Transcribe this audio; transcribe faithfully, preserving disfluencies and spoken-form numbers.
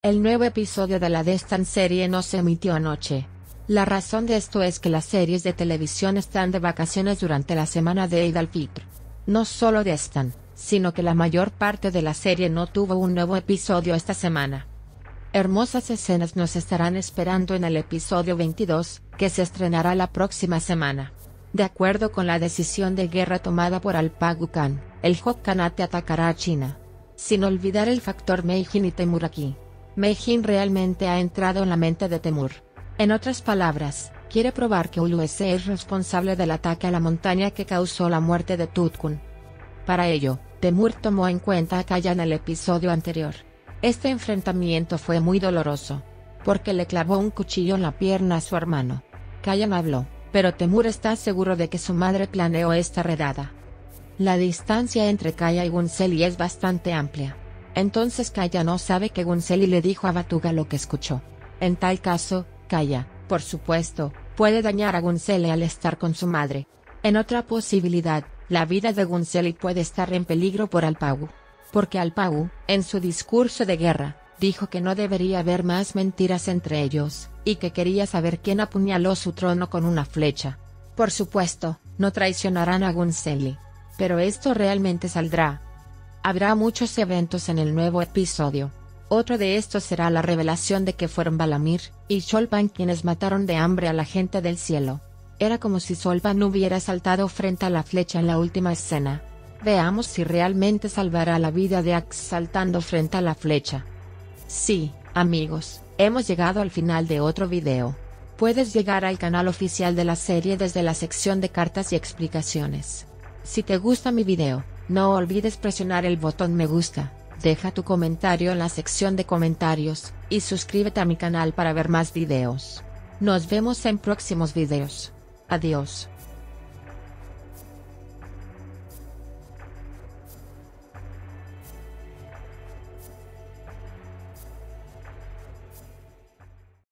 El nuevo episodio de la Destan serie no se emitió anoche. La razón de esto es que las series de televisión están de vacaciones durante la semana de Eid al Fitr. No solo Destan, sino que la mayor parte de la serie no tuvo un nuevo episodio esta semana. Hermosas escenas nos estarán esperando en el episodio veintidós, que se estrenará la próxima semana. De acuerdo con la decisión de guerra tomada por Alpagu Khan, el Hotkanate atacará a China. Sin olvidar el factor Meijin y Temur aquí. Meijin realmente ha entrado en la mente de Temur. En otras palabras, quiere probar que Ulusay es responsable del ataque a la montaña que causó la muerte de Tutkun. Para ello, Temur tomó en cuenta a Kaya en el episodio anterior. Este enfrentamiento fue muy doloroso, porque le clavó un cuchillo en la pierna a su hermano. Kaya no habló, pero Temur está seguro de que su madre planeó esta redada. La distancia entre Kaya y Gunseli es bastante amplia. Entonces Kaya no sabe que Gunseli le dijo a Batuga lo que escuchó. En tal caso, Kaya, por supuesto, puede dañar a Gunseli al estar con su madre. En otra posibilidad, la vida de Gunseli puede estar en peligro por Alpau. Porque Alpau, en su discurso de guerra, dijo que no debería haber más mentiras entre ellos, y que quería saber quién apuñaló su trono con una flecha. Por supuesto, no traicionarán a Gunseli. Pero esto realmente saldrá. Habrá muchos eventos en el nuevo episodio. Otro de estos será la revelación de que fueron Balamir y Solpan quienes mataron de hambre a la gente del cielo. Era como si Solpan hubiera saltado frente a la flecha en la última escena. Veamos si realmente salvará la vida de Axe saltando frente a la flecha. Sí, amigos, hemos llegado al final de otro video. Puedes llegar al canal oficial de la serie desde la sección de cartas y explicaciones. Si te gusta mi video, no olvides presionar el botón me gusta, deja tu comentario en la sección de comentarios, y suscríbete a mi canal para ver más videos. Nos vemos en próximos videos. Adiós.